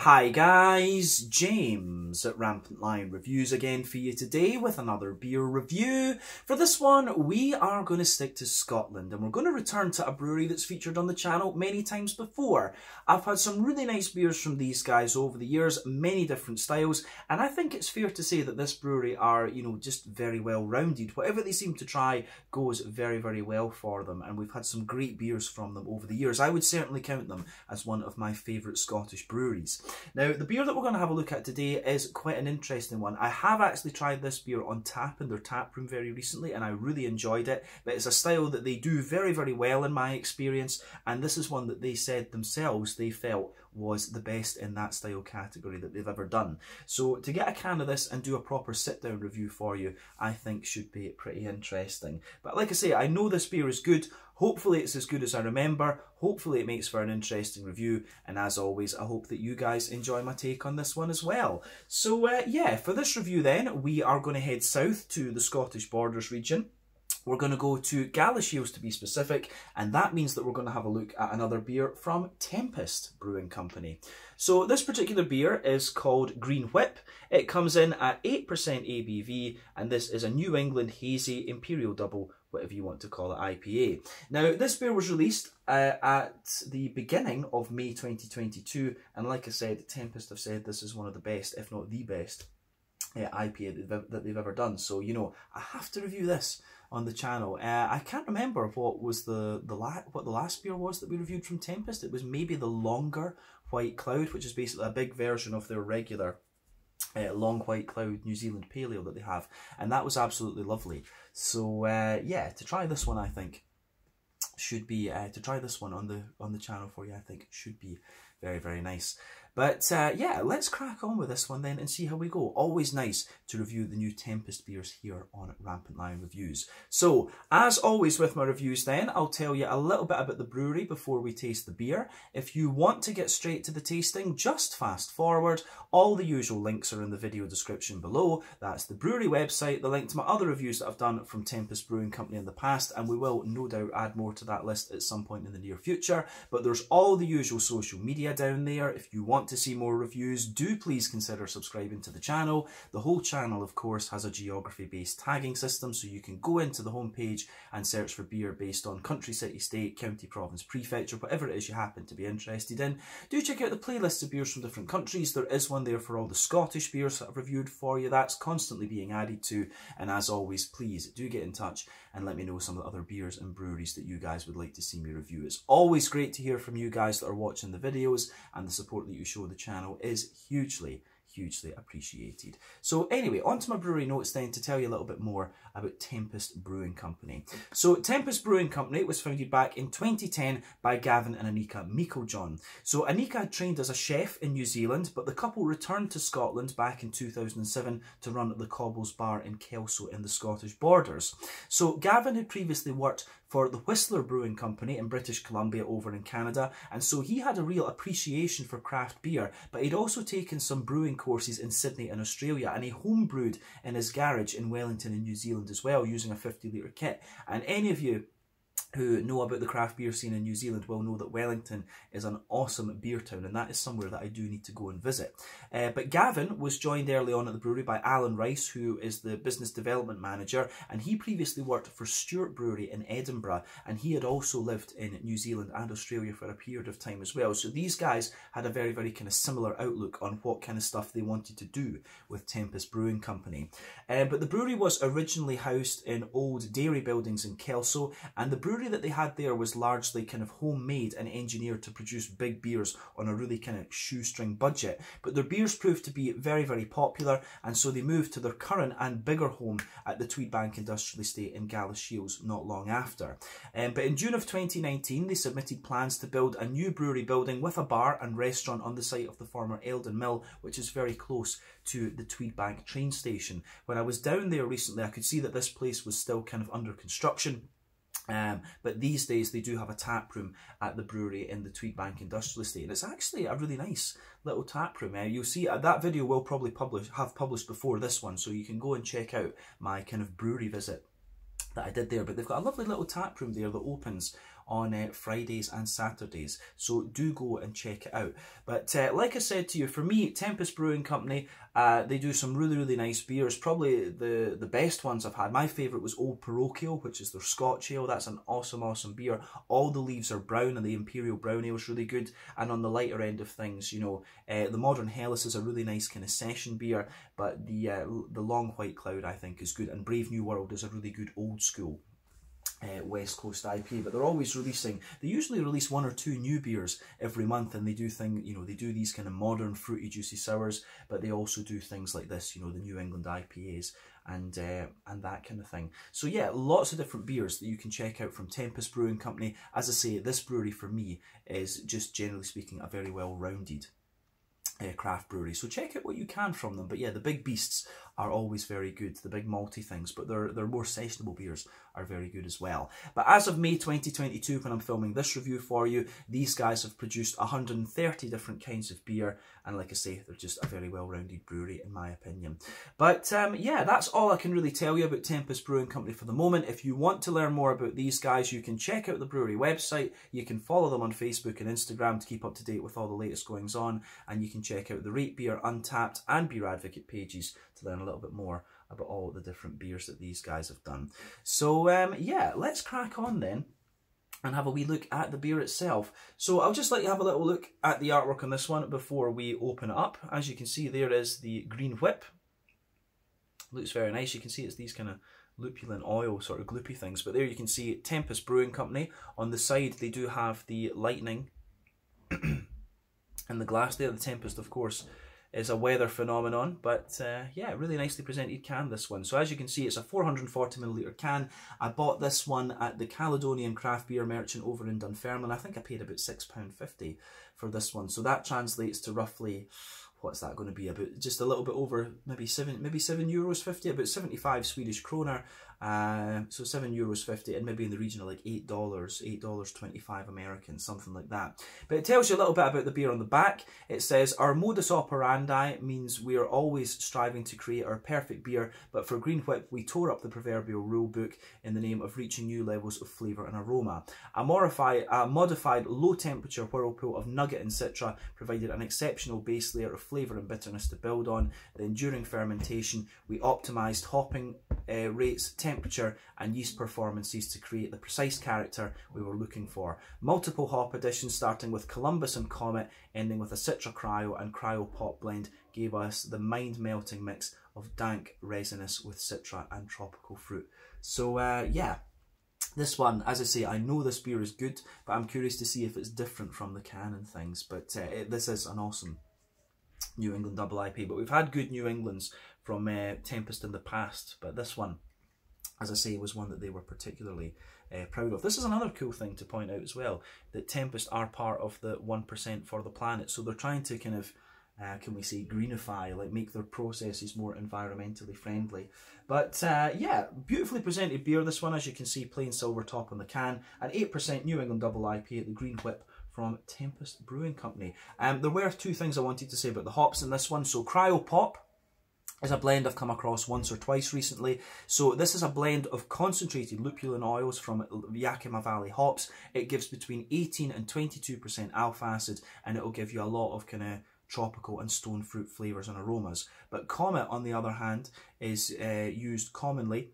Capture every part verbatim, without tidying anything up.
Hi guys, James at Rampant Lion Reviews again for you today with another beer review. For this one, we are going to stick to Scotland and we're going to return to a brewery that's featured on the channel many times before. I've had some really nice beers from these guys over the years, many different styles, and I think it's fair to say that this brewery are, you know, just very well rounded. Whatever they seem to try goes very, very well for them, and we've had some great beers from them over the years. I would certainly count them as one of my favourite Scottish breweries. Now, the beer that we're going to have a look at today is quite an interesting one. I have actually tried this beer on tap in their tap room very recently and I really enjoyed it, but it's a style that they do very, very well in my experience, and this is one that they said themselves they felt was the best in that style category that they've ever done. So to get a can of this and do a proper sit-down review for you, I think should be pretty interesting. But like I say, I know this beer is good. Hopefully it's as good as I remember. Hopefully it makes for an interesting review. And as always, I hope that you guys enjoy my take on this one as well. So uh, yeah, for this review then, we are going to head south to the Scottish Borders region. We're going to go to Galashiels to be specific, and that means that we're going to have a look at another beer from Tempest Brewing Company. So this particular beer is called Green Whip. It comes in at eight percent A B V, and this is a New England Hazy Imperial Double, whatever you want to call it, I P A. Now, this beer was released uh, at the beginning of May twenty twenty-two, and like I said, Tempest have said this is one of the best, if not the best, uh, I P A that they've ever done. So, you know, I have to review this on the channel. Uh, I can't remember what was the, the la what the last beer was that we reviewed from Tempest. It was maybe the Longer White Cloud, which is basically a big version of their regular uh, Long White Cloud New Zealand Pale Ale that they have. And that was absolutely lovely. So uh, yeah, to try this one, I think, should be, uh, to try this one on the, on the channel for you, I think should be very, very nice. But uh, yeah, let's crack on with this one then and see how we go. Always nice to review the new Tempest beers here on Rampant Lion Reviews. So, as always with my reviews then, I'll tell you a little bit about the brewery before we taste the beer. If you want to get straight to the tasting, just fast forward. All the usual links are in the video description below. That's the brewery website, the link to my other reviews that I've done from Tempest Brewing Company in the past, and we will no doubt add more to that list at some point in the near future. But there's all the usual social media down there if you want to see more reviews. Do please consider subscribing to the channel. The whole channel, of course, has a geography-based tagging system, so you can go into the homepage and search for beer based on country, city, state, county, province, prefecture, whatever it is you happen to be interested in. Do check out the playlists of beers from different countries. There is one there for all the Scottish beers that I've reviewed for you. That's constantly being added to, and as always, please do get in touch and let me know some of the other beers and breweries that you guys would like to see me review. It's always great to hear from you guys that are watching the videos, and the support that you show the channel is hugely, hugely appreciated. So anyway, on to my brewery notes then to tell you a little bit more about Tempest Brewing Company. So Tempest Brewing Company was founded back in twenty ten by Gavin and Anika Mikkeljohn. So Anika had trained as a chef in New Zealand, but the couple returned to Scotland back in two thousand seven to run the Cobbles Bar in Kelso in the Scottish Borders. So Gavin had previously worked for the Whistler Brewing Company in British Columbia over in Canada, and so he had a real appreciation for craft beer, but he'd also taken some brewing courses in Sydney and Australia, and he homebrewed in his garage in Wellington in New Zealand as well, using a fifty litre kit. And any of you who know about the craft beer scene in New Zealand will know that Wellington is an awesome beer town, and that is somewhere that I do need to go and visit. Uh, but Gavin was joined early on at the brewery by Alan Rice, who is the business development manager, and he previously worked for Stuart Brewery in Edinburgh, and he had also lived in New Zealand and Australia for a period of time as well. So these guys had a very, very kind of similar outlook on what kind of stuff they wanted to do with Tempest Brewing Company. Uh, but the brewery was originally housed in old dairy buildings in Kelso, and the brewery The brewery that they had there was largely kind of homemade and engineered to produce big beers on a really kind of shoestring budget. But their beers proved to be very, very popular, and so they moved to their current and bigger home at the Tweedbank Industrial Estate in Galashiels not long after. Um, but in June of twenty nineteen, they submitted plans to build a new brewery building with a bar and restaurant on the site of the former Eldon Mill, which is very close to the Tweedbank train station. When I was down there recently, I could see that this place was still kind of under construction. Um, but these days they do have a tap room at the brewery in the Tweedbank Industrial Estate, and it's actually a really nice little tap room. Uh, you'll see uh, that video will probably publish have published before this one, so you can go and check out my kind of brewery visit that I did there. But they've got a lovely little tap room there that opens on uh, Fridays and Saturdays, so do go and check it out. But uh, like I said to you, for me, Tempest Brewing Company, uh, they do some really, really nice beers, probably the, the best ones I've had. My favourite was Old Parochial, which is their Scotch Ale. That's an awesome, awesome beer. All the leaves are brown, and the Imperial Brown Ale is really good. And on the lighter end of things, you know, uh, the Modern Helles is a really nice kind of session beer, but the, uh, the Long White Cloud, I think, is good, and Brave New World is a really good old school Uh, West Coast I P A, but they're always releasing. They usually release one or two new beers every month, and they do thing, you know, they do these kind of modern fruity, juicy sours, but they also do things like this, you know, the New England I P As and uh, and that kind of thing. So yeah, lots of different beers that you can check out from Tempest Brewing Company. As I say, this brewery for me is just generally speaking a very well-rounded Uh, craft brewery, so check out what you can from them. But yeah, the big beasts are always very good, the big malty things, but their their more sessionable beers are very good as well. But as of May twenty twenty-two, when I'm filming this review for you, these guys have produced one hundred thirty different kinds of beer, and like I say, they're just a very well-rounded brewery in my opinion. But um, yeah, that's all I can really tell you about Tempest Brewing Company for the moment. If you want to learn more about these guys, you can check out the brewery website, you can follow them on Facebook and Instagram to keep up to date with all the latest goings on, and you can check out the Rate Beer, Untapped and Beer Advocate pages to learn a little bit more about all the different beers that these guys have done. So um, yeah, let's crack on then and have a wee look at the beer itself. So I'll just let you have a little look at the artwork on this one before we open it up. As you can see, there is the Green Whip. Looks very nice. You can see it's these kind of lupulin oil sort of gloopy things, but there you can see Tempest Brewing Company. On the side they do have the lightning and the glass there. The Tempest, of course, is a weather phenomenon, but uh, yeah, really nicely presented can, this one. So as you can see, it's a four hundred forty milliliter can. I bought this one at the Caledonian Craft Beer Merchant over in Dunfermline. I think I paid about six pounds fifty for this one. So that translates to roughly, what's that going to be, about just a little bit over maybe seven, maybe seven euros fifty, about seventy-five Swedish kroner. Uh, so seven euros fifty, and maybe in the region of like eight dollars, eight dollars twenty-five American, something like that. But it tells you a little bit about the beer on the back. It says our modus operandi means we are always striving to create our perfect beer, but for Green Whip we tore up the proverbial rule book in the name of reaching new levels of flavour and aroma. A modified, a modified low-temperature whirlpool of Nugget and Citra provided an exceptional base layer of flavour and bitterness to build on. Then during fermentation we optimised hopping uh, rates, temperature and yeast performances to create the precise character we were looking for. Multiple hop additions starting with Columbus and Comet, ending with a Citra Cryo and Cryo Pop blend, gave us the mind-melting mix of dank resinous with Citra and tropical fruit. So uh, yeah, this one, as I say, I know this beer is good, but I'm curious to see if it's different from the can and things. But uh, it, this is an awesome New England double I P A, but we've had good New Englands from uh, Tempest in the past, but this one, as I say, was one that they were particularly uh, proud of. This is another cool thing to point out as well, that Tempest are part of the one percent for the planet. So they're trying to kind of, uh, can we say, greenify, like make their processes more environmentally friendly. But uh, yeah, beautifully presented beer, this one, as you can see, plain silver top on the can, an eight percent New England double I P A at the Green Whip from Tempest Brewing Company. Um, there were two things I wanted to say about the hops in this one. So Cryo Pop is a blend I've come across once or twice recently. So this is a blend of concentrated lupulin oils from Yakima Valley hops. It gives between eighteen and twenty-two percent alpha acid, and it'll give you a lot of kind of tropical and stone fruit flavours and aromas. But Comet, on the other hand, is uh, used commonly.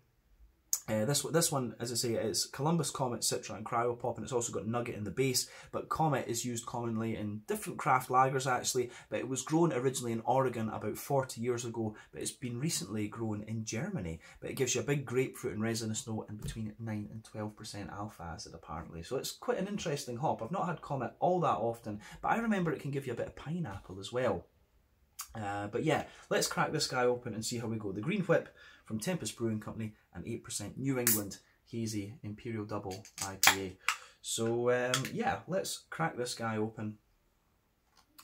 Uh, this, this one, as I say, is Columbus, Comet, Citra and Cryo Pop, and it's also got Nugget in the base. But Comet is used commonly in different craft lagers, actually, but it was grown originally in Oregon about forty years ago, but it's been recently grown in Germany. But it gives you a big grapefruit and resinous note, and between nine and twelve percent alpha acid, apparently. So it's quite an interesting hop. I've not had Comet all that often, but I remember it can give you a bit of pineapple as well. Uh, but yeah, let's crack this guy open and see how we go. The Green Whip from Tempest Brewing Company, and eight percent New England Hazy Imperial Double I P A. So um, yeah, let's crack this guy open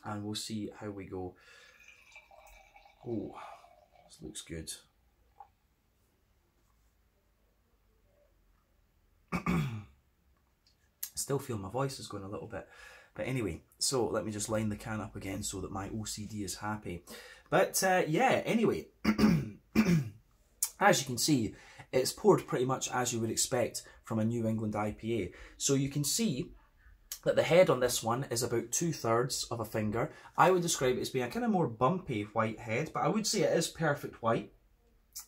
and we'll see how we go. Oh, this looks good. Still feel my voice is going a little bit. But anyway, so let me just line the can up again so that my O C D is happy. But uh, yeah, anyway, as you can see, It's poured pretty much as you would expect from a New England I P A. So you can see that the head on this one is about two thirds of a finger. I would describe it as being a kind of more bumpy white head, but I would say it is perfect white.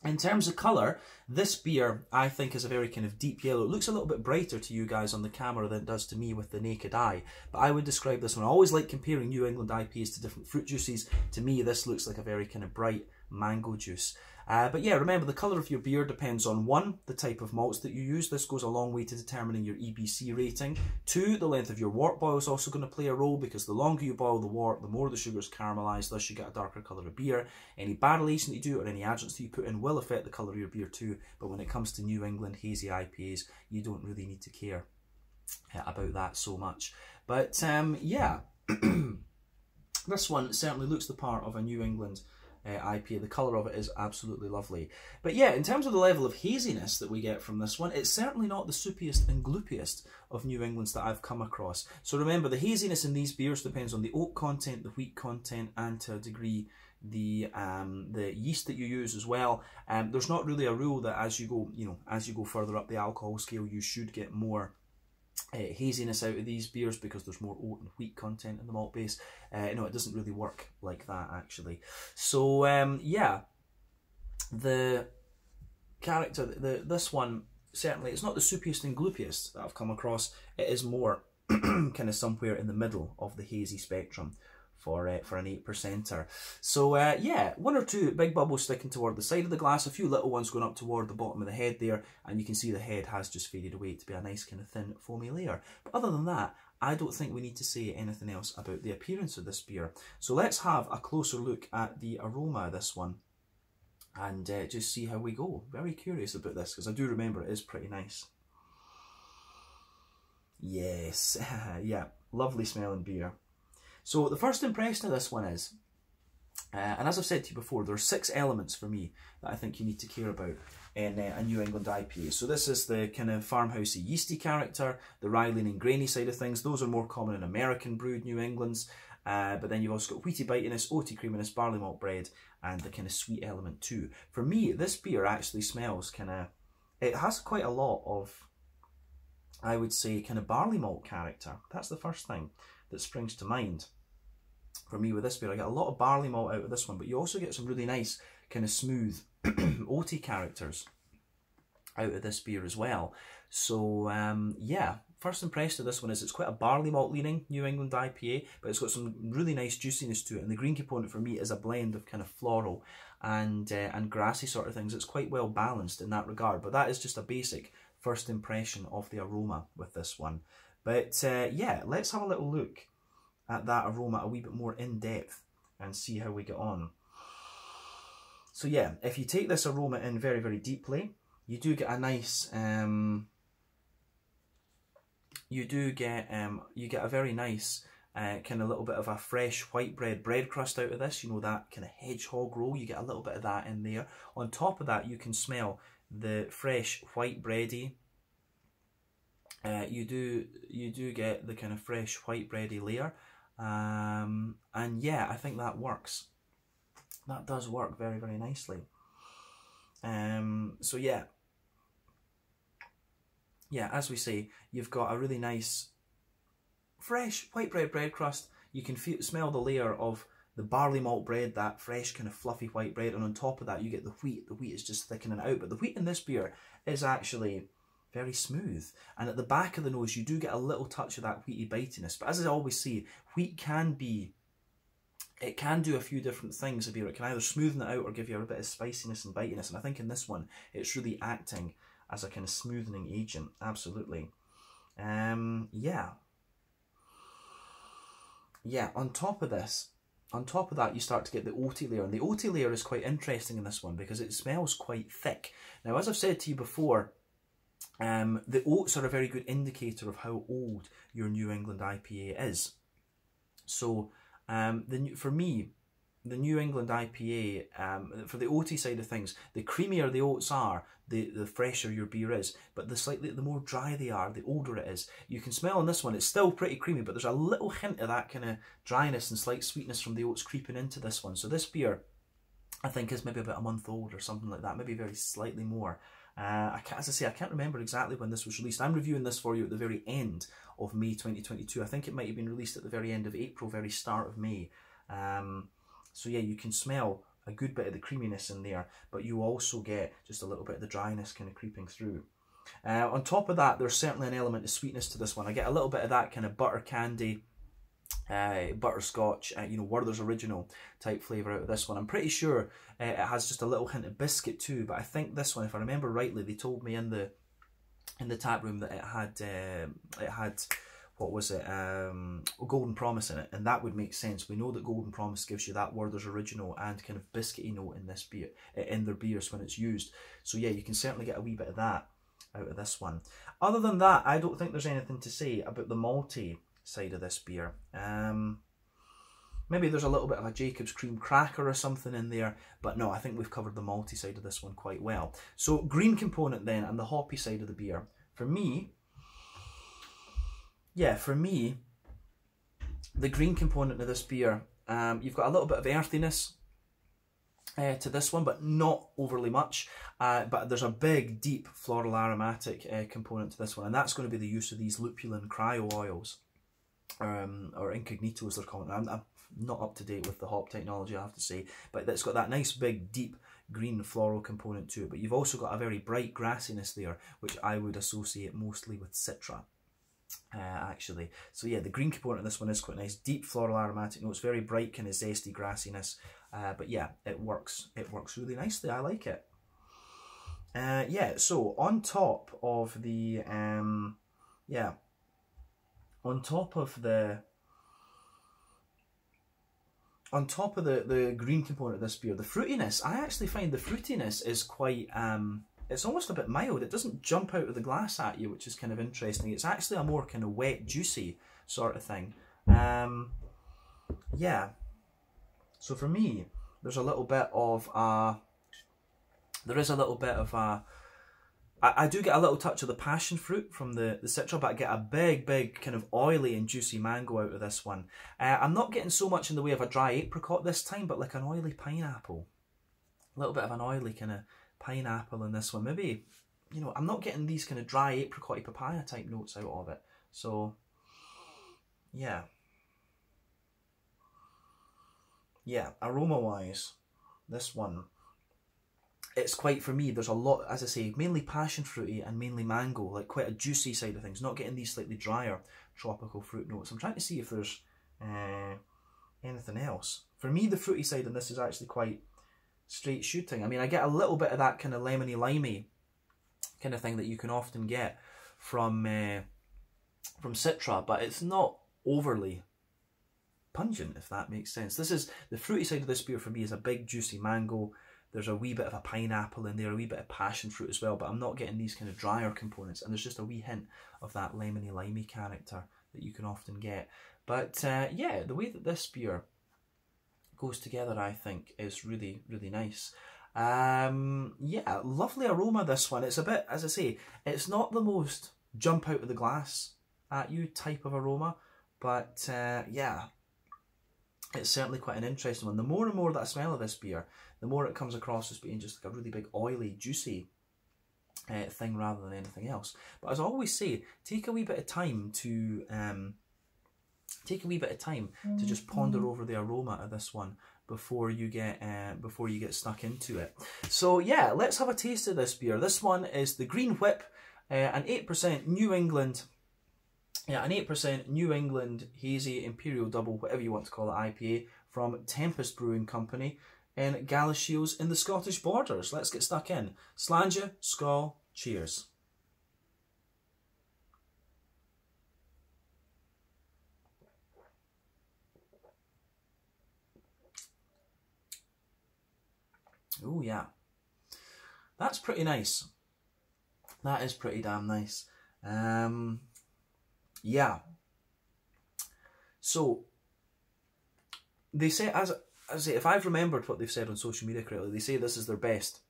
In terms of colour, this beer I think is a very kind of deep yellow. It looks a little bit brighter to you guys on the camera than it does to me with the naked eye. But I would describe this one. I always like comparing New England I P As to different fruit juices. To me, this looks like a very kind of bright mango juice. Uh, but yeah, remember the colour of your beer depends on one, the type of malts that you use. This goes a long way to determining your E B C rating. Two, the length of your wort boil is also going to play a role, because the longer you boil the wort, the more the sugar is caramelised, thus you get a darker colour of beer. Any barrel aging that you do or any adjuvants that you put in will affect the colour of your beer too, but when it comes to New England hazy I P As, you don't really need to care about that so much. But um, yeah, this one certainly looks the part of a New England Uh, I P A. The colour of it is absolutely lovely. But yeah, in terms of the level of haziness that we get from this one, it's certainly not the soupiest and gloopiest of New Englands that I've come across. So remember, the haziness in these beers depends on the oak content, the wheat content, and to a degree the um, the yeast that you use as well. Um, there's not really a rule that as you go, you know, as you go further up the alcohol scale, you should get more Uh, haziness out of these beers because there's more oat and wheat content in the malt base. Uh, no, it doesn't really work like that actually. So um, yeah, the character, the this one certainly, it's not the soupiest and gloopiest that I've come across. It is more kind of somewhere in the middle of the hazy spectrum for uh, for an eight percenter. So uh, yeah, one or two big bubbles sticking toward the side of the glass, a few little ones going up toward the bottom of the head there, and you can see the head has just faded away to be a nice kind of thin foamy layer. But other than that, I don't think we need to say anything else about the appearance of this beer. So let's have a closer look at the aroma of this one and uh, just see how we go. Very curious about this because I do remember it is pretty nice. Yes, yeah, lovely smelling beer. So the first impression of this one is, uh, and as I've said to you before, there are six elements for me that I think you need to care about in uh, a New England I P A. So this is the kind of farmhousey yeasty character, the rye-leaning grainy side of things. Those are more common in American brewed New Englands. Uh, but then you've also got wheaty bitiness, oaty creaminess, barley malt bread, and the kind of sweet element too. For me, this beer actually smells kind of, it has quite a lot of, I would say, kind of barley malt character. That's the first thing that springs to mind for me with this beer. I get a lot of barley malt out of this one, but you also get some really nice kind of smooth oaty characters out of this beer as well. So um, yeah, first impression of this one is it's quite a barley malt leaning New England I P A, but it's got some really nice juiciness to it, and the green component for me is a blend of kind of floral and, uh, and grassy sort of things. It's quite well balanced in that regard, but that is just a basic first impression of the aroma with this one. But uh, yeah, let's have a little look at that aroma a wee bit more in depth and see how we get on. So yeah, if you take this aroma in very, very deeply, you do get a nice, um, you do get, um, you get a very nice uh, kind of little bit of a fresh white bread bread crust out of this. You know, that kind of hedgehog roll, you get a little bit of that in there. On top of that, you can smell the fresh white bready. Uh, you do you do get the kind of fresh white bready layer, um, and yeah, I think that works. That does work very, very nicely. Um, so yeah, yeah, as we say, you've got a really nice fresh white bread bread crust. You can feel, smell the layer of the barley malt bread, that fresh kind of fluffy white bread, and on top of that, you get the wheat. The wheat is just thickening out, but the wheat in this beer is actually very smooth, and at the back of the nose you do get a little touch of that wheaty bitiness. But as I always say, wheat can be, it can do a few different things a beer. It can either smoothen it out or give you a bit of spiciness and bitiness, and I think in this one it's really acting as a kind of smoothening agent. Absolutely. Um, yeah. Yeah, on top of this, on top of that, you start to get the oaty layer, and the oaty layer is quite interesting in this one because it smells quite thick. Now, as I've said to you before, Um, the oats are a very good indicator of how old your New England I P A is. So um, the, for me, the New England I P A, um, for the oaty side of things, the creamier the oats are, the, the fresher your beer is, but the slightly the more dry they are, the older it is. You can smell on this one, it's still pretty creamy, but there's a little hint of that kind of dryness and slight sweetness from the oats creeping into this one. So this beer, I think, is maybe about a month old or something like that, maybe very slightly more. Uh, I can't, as I say, I can't remember exactly when this was released. I'm reviewing this for you at the very end of May twenty twenty-two. I think it might have been released at the very end of April, very start of May. Um, so yeah, you can smell a good bit of the creaminess in there, but you also get just a little bit of the dryness kind of creeping through. Uh, on top of that, there's certainly an element of sweetness to this one. I get a little bit of that kind of butter candy, uh, butterscotch, uh, you know, Werther's Original type flavour out of this one. I'm pretty sure uh, it has just a little hint of biscuit too, but I think this one, if I remember rightly, they told me in the in the tap room that it had uh, it had what was it, um, Golden Promise in it, and that would make sense. We know that Golden Promise gives you that Werther's Original and kind of biscuity note in this beer, in their beers when it's used. So yeah, you can certainly get a wee bit of that out of this one. Other than that, I don't think there's anything to say about the malty side of this beer. Um, maybe there's a little bit of a Jacob's cream cracker or something in there, but no, I think we've covered the malty side of this one quite well. So green component then, and the hoppy side of the beer. For me, yeah, for me, the green component of this beer, um, you've got a little bit of earthiness Uh, to this one, but not overly much, uh, but there's a big deep floral aromatic uh, component to this one, and that's going to be the use of these lupulin cryo oils, um, or incognito as they're called. I'm, I'm not up to date with the hop technology, I have to say, but it's got that nice big deep green floral component to it, but you've also got a very bright grassiness there, which I would associate mostly with Citra. Uh, actually, so yeah, the green component of this one is quite nice. Deep floral aromatic notes, very bright kind of zesty grassiness, uh, but yeah, it works it works really nicely. I like it. Uh, yeah, so on top of the um, yeah on top of the on top of the, the green component of this beer, the fruitiness, I actually find the fruitiness is quite um, it's almost a bit mild. It doesn't jump out of the glass at you, which is kind of interesting. It's actually a more kind of wet, juicy sort of thing. Um, yeah. So for me, there's a little bit of a... There is a little bit of a... I, I do get a little touch of the passion fruit from the, the Citra, but I get a big, big kind of oily and juicy mango out of this one. Uh, I'm not getting so much in the way of a dry apricot this time, but like an oily pineapple. A little bit of an oily kind of... pineapple in this one. Maybe, you know, I'm not getting these kind of dry apricot papaya type notes out of it. So yeah, yeah, aroma wise, this one, it's quite, for me, there's a lot, as I say, mainly passion fruity and mainly mango, like quite a juicy side of things, not getting these slightly drier tropical fruit notes. I'm trying to see if there's uh, anything else. For me, the fruity side in this is actually quite straight shooting. I mean, I get a little bit of that kind of lemony limey kind of thing that you can often get from uh, from Citra, but it's not overly pungent, if that makes sense. This is the fruity side of this beer for me, is a big juicy mango. There's a wee bit of a pineapple in there, a wee bit of passion fruit as well, but I'm not getting these kind of drier components, and there's just a wee hint of that lemony limey character that you can often get. But uh, yeah, the way that this beer goes together, I think, is really, really nice. Um, yeah, lovely aroma, this one. It's a bit, as I say, it's not the most jump out of the glass at you type of aroma, but uh, yeah, it's certainly quite an interesting one. The more and more that I smell of this beer, the more it comes across as being just like a really big, oily, juicy uh, thing rather than anything else. But as I always say, take a wee bit of time to... Um, Take a wee bit of time to just ponder over the aroma of this one before you get uh, before you get stuck into it. So yeah, let's have a taste of this beer. This one is the Green Whip, uh, an eight percent New England, yeah, an eight percent New England hazy imperial double, whatever you want to call it, I P A from Tempest Brewing Company in Galashiels in the Scottish Borders. Let's get stuck in. Sláinte, skål, cheers. Oh yeah, that's pretty nice. That is pretty damn nice. Um, yeah. So they say, as I say, if I've remembered what they've said on social media correctly, they say this is their best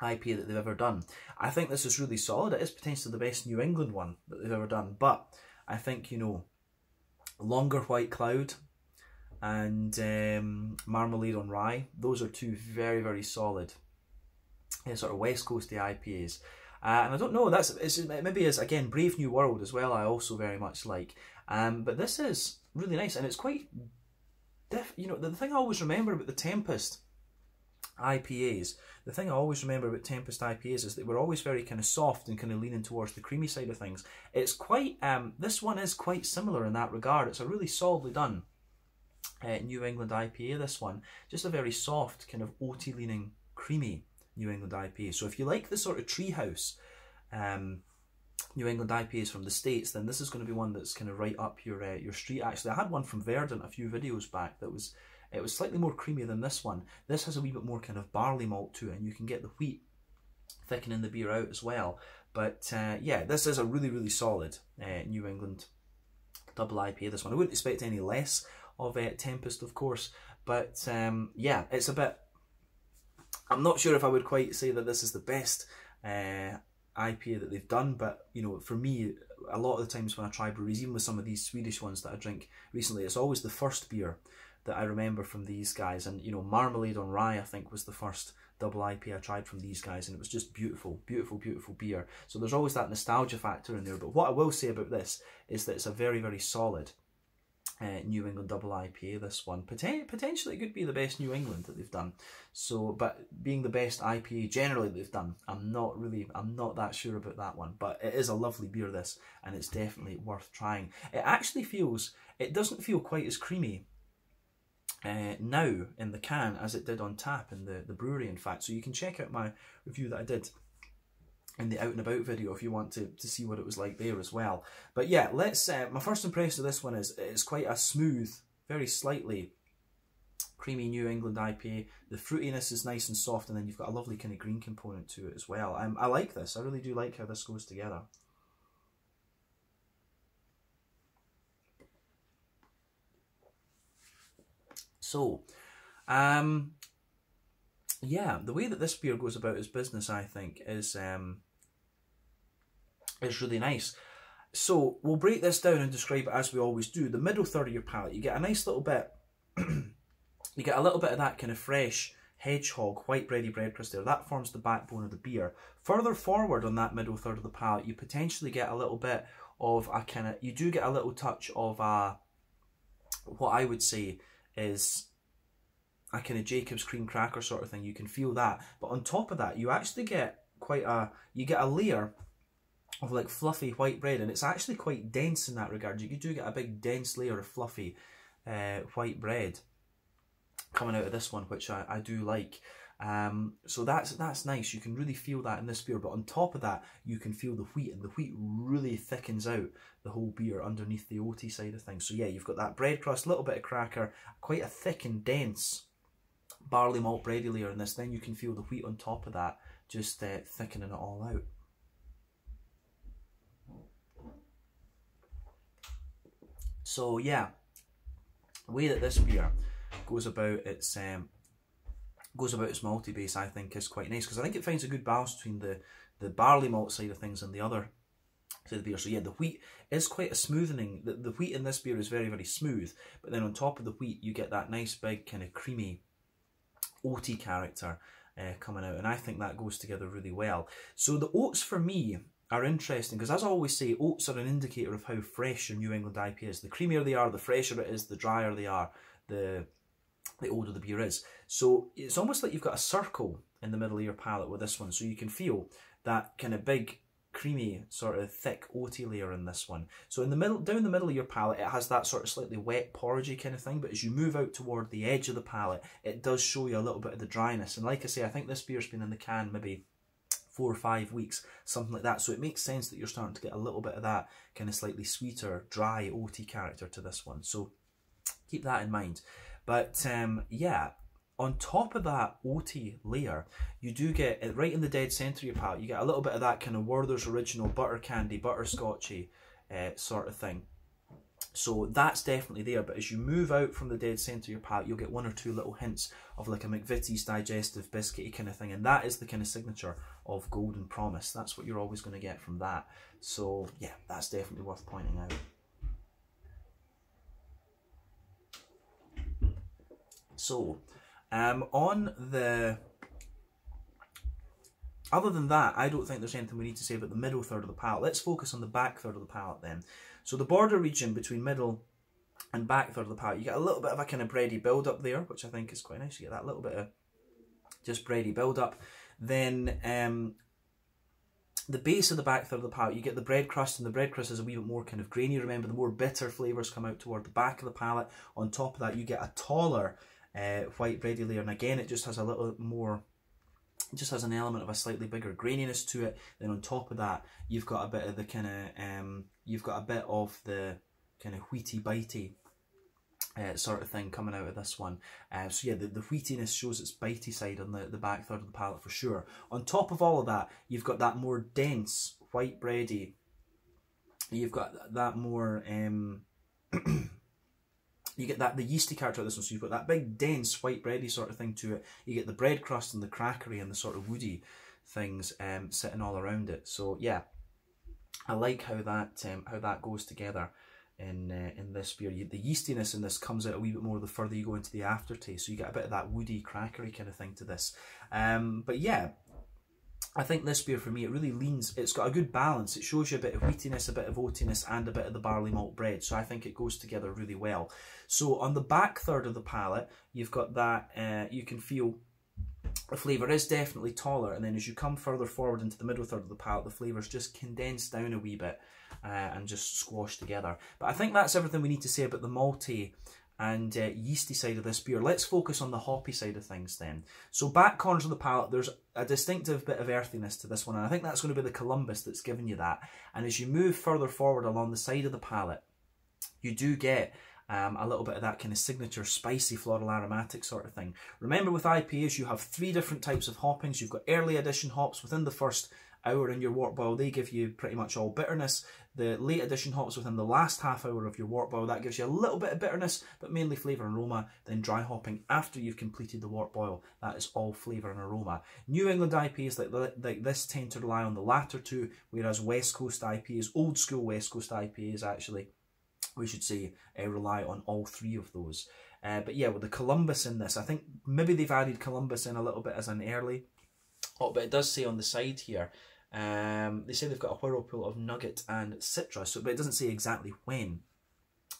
I P A that they've ever done. I think this is really solid. It is potentially the best New England one that they've ever done. But I think, you know, Longer White Cloud and um, Marmalade on Rye, those are two very, very solid you know, sort of West Coasty I P As. Uh, and I don't know, that's it's, it maybe is again Brave New World as well, I also very much like. Um, but this is really nice, and it's quite, diff you know, the, the thing I always remember about the Tempest I P As, the thing I always remember about Tempest I P As is that we're always very kind of soft and kind of leaning towards the creamy side of things. It's quite, um, this one is quite similar in that regard. It's a really solidly done uh, New England I P A, this one. Just a very soft, kind of oaty leaning, creamy New England I P A. So if you like the sort of Treehouse um, New England I P As from the States, then this is going to be one that's kind of right up your uh, your street. Actually, I had one from Verdant a few videos back that was, it was slightly more creamy than this one. This has a wee bit more kind of barley malt to it, and you can get the wheat thickening the beer out as well. But uh, yeah, this is a really, really solid uh, New England double I P A, this one. I wouldn't expect any less of uh, Tempest, of course, but um, yeah, it's a bit, I'm not sure if I would quite say that this is the best uh, I P A that they've done, but you know, for me, a lot of the times when I try breweries, even with some of these Swedish ones that I drink recently, it's always the first beer that I remember from these guys. And you know, Marmalade on Rye, I think, was the first double I P A I tried from these guys, and it was just beautiful, beautiful, beautiful beer. So there's always that nostalgia factor in there. But what I will say about this is that it's a very, very solid uh, New England double I P A, this one. Poten potentially it could be the best New England that they've done. So, but being the best I P A generally they've done, I'm not really, I'm not that sure about that one. But it is a lovely beer, this, and it's definitely worth trying. It actually feels, it doesn't feel quite as creamy Uh, now in the can as it did on tap in the, the brewery, in fact. So you can check out my review that I did in the Out and About video if you want to, to see what it was like there as well. But yeah, let's. Uh, my first impression of this one is it's quite a smooth, very slightly creamy New England I P A. The fruitiness is nice and soft, and then you've got a lovely kind of green component to it as well. Um, I like this. I really do like how this goes together. So, um, yeah, the way that this beer goes about its business, I think, is um, is really nice. So we'll break this down and describe it as we always do. The middle third of your palate, you get a nice little bit, you get a little bit of that kind of fresh hedgehog, white bready bread crust there. That forms the backbone of the beer. Further forward on that middle third of the palate, you potentially get a little bit of a kind of, you do get a little touch of a, what I would say is a kind of Jacob's cream cracker sort of thing. You can feel that, but on top of that, you actually get quite a, you get a layer of like fluffy white bread, and it's actually quite dense in that regard. You do get a big dense layer of fluffy uh, white bread coming out of this one, which I, I do like. Um, so that's that's nice. You can really feel that in this beer, but on top of that, you can feel the wheat, and the wheat really thickens out the whole beer underneath the oaty side of things. So yeah, you've got that bread crust, little bit of cracker, quite a thick and dense barley malt bready layer in this. Then you can feel the wheat on top of that, just uh, thickening it all out. So yeah, the way that this beer goes about its um, goes about its malty base, I think, is quite nice, because I think it finds a good balance between the, the barley malt side of things and the other side of the beer. So yeah, the wheat is quite a smoothening. The, the wheat in this beer is very, very smooth, but then on top of the wheat, you get that nice big kind of creamy, oaty character uh, coming out, and I think that goes together really well. So the oats for me are interesting, because as I always say, oats are an indicator of how fresh your New England I P A is. The creamier they are, the fresher it is, the drier they are, the the older the beer is. So it's almost like you've got a circle in the middle of your palate with this one, so you can feel that kind of big creamy sort of thick oaty layer in this one. So in the middle, down the middle of your palate, it has that sort of slightly wet porridgey kind of thing, but as you move out toward the edge of the palate, it does show you a little bit of the dryness. And like I say, I think this beer's been in the can maybe four or five weeks, something like that, so it makes sense that you're starting to get a little bit of that kind of slightly sweeter, dry, oaty character to this one, so keep that in mind. But um, yeah, on top of that oaty layer, you do get, right in the dead centre of your palate, you get a little bit of that kind of Werther's Original butter candy, butterscotchy uh, sort of thing. So that's definitely there, but as you move out from the dead centre of your palate, you'll get one or two little hints of like a McVitie's digestive biscuity kind of thing, and that is the kind of signature of Golden Promise. That's what you're always going to get from that. So yeah, that's definitely worth pointing out. So, um, on the Other than that, I don't think there's anything we need to say about the middle third of the palate. Let's focus on the back third of the palate then. So the border region between middle and back third of the palate, you get a little bit of a kind of bready build-up there, which I think is quite nice. You get that little bit of just bready build-up. Then um, the base of the back third of the palate, you get the bread crust, and the bread crust is a wee bit more kind of grainy. Remember, the more bitter flavours come out toward the back of the palate. On top of that, you get a taller uh, white bready layer, and again, it just has a little more... It just has an element of a slightly bigger graininess to it. Then on top of that, you've got a bit of the kind of um, you've got a bit of the kind of wheaty bitey uh, sort of thing coming out of this one. Uh, so yeah, the, the wheatiness shows its bitey side on the, the back third of the palate for sure. On top of all of that, you've got that more dense white bready. You've got that more. Um, You get that the yeasty character of this one, so you've got that big dense white bready sort of thing to it. You get the bread crust and the crackery and the sort of woody things um, sitting all around it. So yeah, I like how that um, how that goes together in uh, in this beer. You, the yeastiness in this comes out a wee bit more the further you go into the aftertaste. So you get a bit of that woody crackery kind of thing to this. Um, but yeah, I think this beer for me, it really leans, it's got a good balance. It shows you a bit of wheatiness, a bit of oatiness, and a bit of the barley malt bread. So I think it goes together really well. So on the back third of the palate, you've got that, uh, you can feel the flavour is definitely taller. And then as you come further forward into the middle third of the palate, the flavour's just condensed down a wee bit uh, and just squashed together. But I think that's everything we need to say about the malty and uh, yeasty side of this beer. Let's focus on the hoppy side of things then. So back corners of the palate, there's a distinctive bit of earthiness to this one, and I think that's going to be the Columbus that's giving you that. And as you move further forward along the side of the palate, you do get um, a little bit of that kind of signature spicy floral aromatic sort of thing. Remember, with I P As, you have three different types of hoppings. You've got early addition hops within the first hour in your wort boil, they give you pretty much all bitterness. The late addition hops within the last half hour of your wort boil, that gives you a little bit of bitterness, but mainly flavour and aroma. Then dry hopping after you've completed the wort boil, that is all flavour and aroma. New England I P As like, like this tend to rely on the latter two, whereas West Coast I P As, old school West Coast I P As actually, we should say, uh, rely on all three of those. Uh, but yeah, with the Columbus in this, I think maybe they've added Columbus in a little bit as an early. Oh, but it does say on the side here, um, they say they've got a whirlpool of Nugget and Citra, so, but it doesn't say exactly when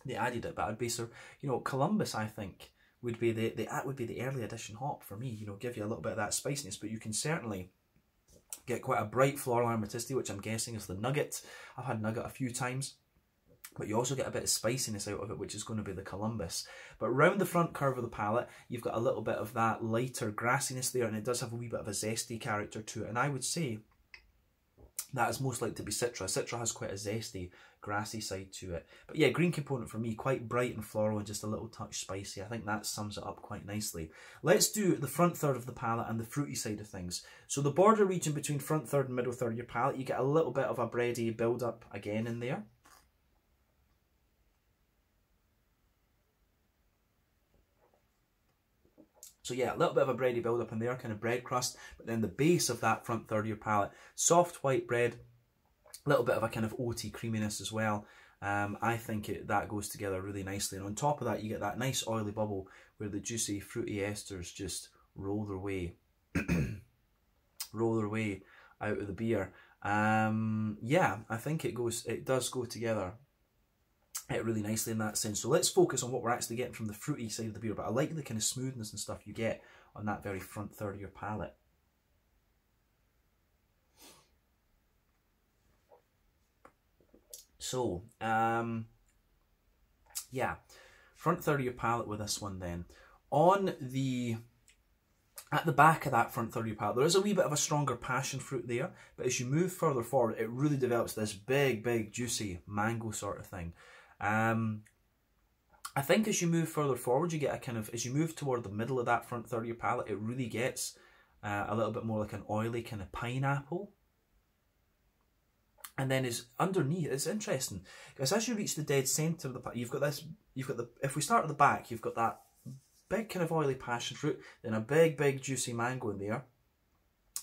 they added it. But I'd be, so you know, Columbus, I think, would be the, the that would be the early edition hop for me. You know, give you a little bit of that spiciness, but you can certainly get quite a bright floral aromaticity, which I'm guessing is the Nugget. I've had Nugget a few times. But you also get a bit of spiciness out of it, which is going to be the Columbus. But round the front curve of the palate, you've got a little bit of that lighter grassiness there, and it does have a wee bit of a zesty character to it. And I would say that is most likely to be Citra. Citra has quite a zesty, grassy side to it. But yeah, green component for me, quite bright and floral and just a little touch spicy. I think that sums it up quite nicely. Let's do the front third of the palate and the fruity side of things. So the border region between front third and middle third of your palate, you get a little bit of a bready build-up again in there. So yeah, a little bit of a bready build-up in there, kind of bread crust, but then the base of that front third of your palate, soft white bread, a little bit of a kind of oaty creaminess as well. Um, I think it, that goes together really nicely. And on top of that, you get that nice oily bubble where the juicy, fruity esters just roll their way, roll their way out of the beer. Um, yeah, I think it goes, it does go together really nicely in that sense. So let's focus on what we're actually getting from the fruity side of the beer, but I like the kind of smoothness and stuff you get on that very front third of your palate. So um, yeah, front third of your palate with this one then. On the At the back of that front third of your palate, there is a wee bit of a stronger passion fruit there, but as you move further forward, it really develops this big, big, juicy mango sort of thing. Um, I think as you move further forward, you get a kind of, as you move toward the middle of that front third of your palate, it really gets uh, a little bit more like an oily kind of pineapple. And then is underneath, it's interesting, because as you reach the dead centre of the palate, you've got this, you've got the, if we start at the back, you've got that big kind of oily passion fruit, then a big, big juicy mango in there.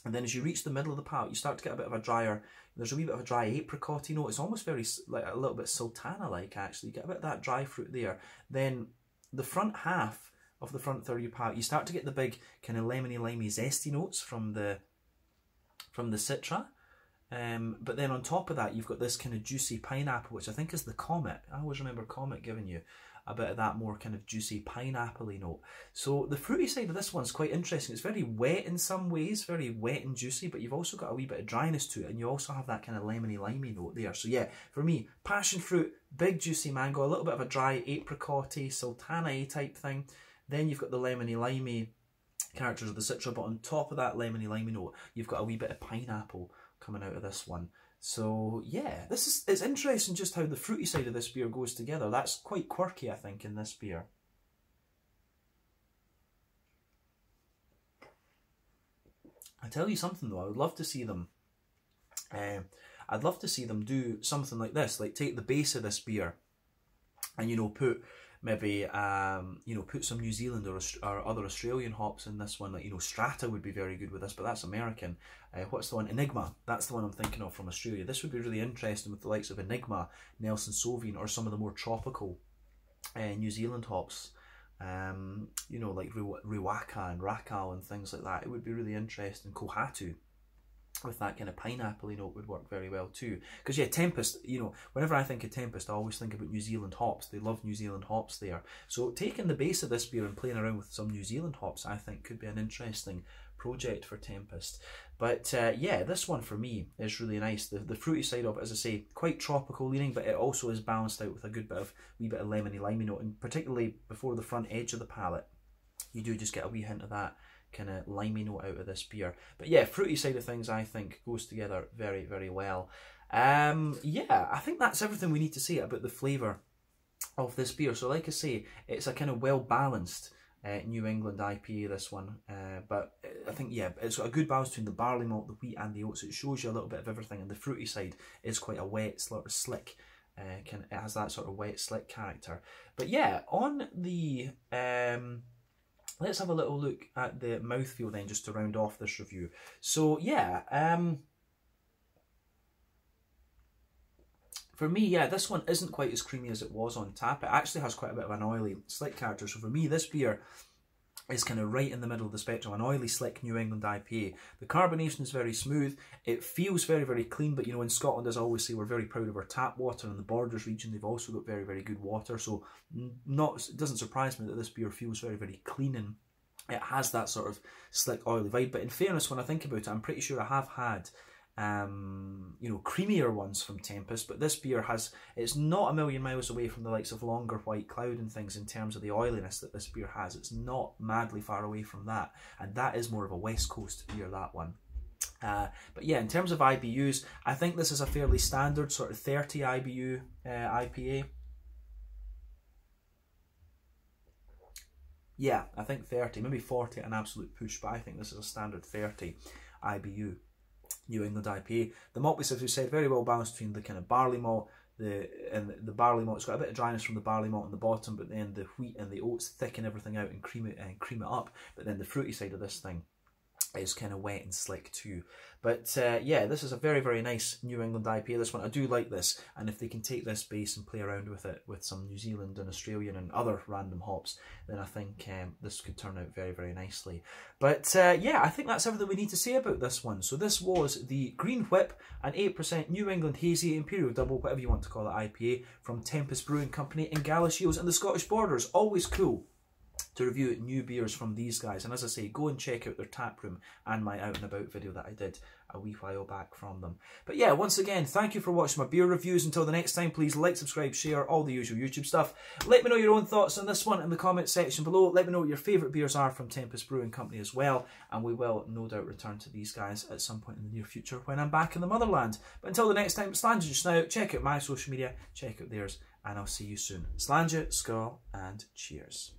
And then as you reach the middle of the palate, you start to get a bit of a drier, there's a wee bit of a dry apricot, you know, it's almost very, like a little bit sultana-like actually. You get a bit of that dry fruit there. Then the front half of the front third of your palate, you start to get the big kind of lemony-limey zesty notes from the from the Citra. Um, but then on top of that, you've got this kind of juicy pineapple, which I think is the Comet. I always remember Comet giving you a bit of that more kind of juicy pineapple-y note. So the fruity side of this one's quite interesting. It's very wet in some ways, very wet and juicy, but you've also got a wee bit of dryness to it, and you also have that kind of lemony-limey note there. So yeah, for me, passion fruit, big juicy mango, a little bit of a dry apricot-y, sultana-y type thing. Then you've got the lemony-limey characters of the Citra, but on top of that lemony-limey note, you've got a wee bit of pineapple coming out of this one. So yeah, this is, it's interesting just how the fruity side of this beer goes together. That's quite quirky, I think, in this beer. I tell you something though, I would love to see them, uh, I'd love to see them do something like this, like take the base of this beer and, you know, put maybe, um, you know, put some New Zealand or, or other Australian hops in this one. Like, you know, Strata would be very good with this, but that's American. Uh, what's the one? Enigma. That's the one I'm thinking of from Australia. This would be really interesting with the likes of Enigma, Nelson Sauvin, or some of the more tropical uh, New Zealand hops. Um, you know, like Riwaka and Rakau and things like that. It would be really interesting. Kohatu, with that kind of pineapple note, would work very well too. Because yeah, Tempest, you know, whenever I think of Tempest, I always think about New Zealand hops. They love New Zealand hops there. So taking the base of this beer and playing around with some New Zealand hops, I think could be an interesting project for Tempest. But uh, yeah, this one for me is really nice. The, the fruity side of it, as I say, quite tropical leaning, but it also is balanced out with a good bit of, wee bit of lemony limey note, and particularly before the front edge of the palate, you do just get a wee hint of that kind of limey note out of this beer. But yeah, fruity side of things, I think, goes together very, very well. Um, yeah, I think that's everything we need to say about the flavour of this beer. So like I say, it's a kind of well-balanced uh, New England I P A, this one. Uh, but I think, yeah, it's got a good balance between the barley malt, the wheat and the oats. It shows you a little bit of everything, and the fruity side is quite a wet, sort of slick. Uh, kind of, it has that sort of wet, slick character. But yeah, on the... Um, let's have a little look at the mouthfeel then, just to round off this review. So yeah, um, for me, yeah, this one isn't quite as creamy as it was on tap. It actually has quite a bit of an oily, slick character. So for me, this beer is kind of right in the middle of the spectrum, an oily, slick New England I P A. The carbonation is very smooth. It feels very, very clean, but you know, in Scotland, as I always say, we're very proud of our tap water. In the Borders region, they've also got very, very good water. So not, it doesn't surprise me that this beer feels very, very clean, and it has that sort of slick, oily vibe. But in fairness, when I think about it, I'm pretty sure I have had um you know, creamier ones from Tempest, but this beer has, it's not a million miles away from the likes of Longer White Cloud and things in terms of the oiliness that this beer has. It's not madly far away from that, and that is more of a West Coast beer, that one. Uh, but yeah, in terms of I B Us, I think this is a fairly standard sort of thirty I B U uh, I P A. Yeah, I think thirty, maybe forty at an absolute push, but I think this is a standard thirty I B U New England I P A. The malt, as we said, very well balanced between the kind of barley malt, the and the barley malt. It's got a bit of dryness from the barley malt on the bottom, but then the wheat and the oats thicken everything out and cream it and cream it up. But then the fruity side of this thing is kind of wet and slick too. But uh, yeah, this is a very, very nice New England I P A, this one. I do like this, and if they can take this base and play around with it with some New Zealand and Australian and other random hops, then I think um, this could turn out very, very nicely. But uh, yeah, I think that's everything we need to say about this one. So this was the Green Whip, an eight percent New England Hazy Imperial Double, whatever you want to call it, I P A from Tempest Brewing Company in Galashiels and the Scottish Borders. Always cool to review new beers from these guys, and as I say, go and check out their tap room and my out and about video that I did a wee while back from them. But yeah, once again, thank you for watching my beer reviews. Until the next time, please like, subscribe, share, all the usual YouTube stuff. Let me know your own thoughts on this one in the comment section below. Let me know what your favourite beers are from Tempest Brewing Company as well, and we will no doubt return to these guys at some point in the near future when I'm back in the motherland. But until the next time, Sláinte just now, check out my social media, check out theirs, and I'll see you soon. Sláinte, skål, and cheers.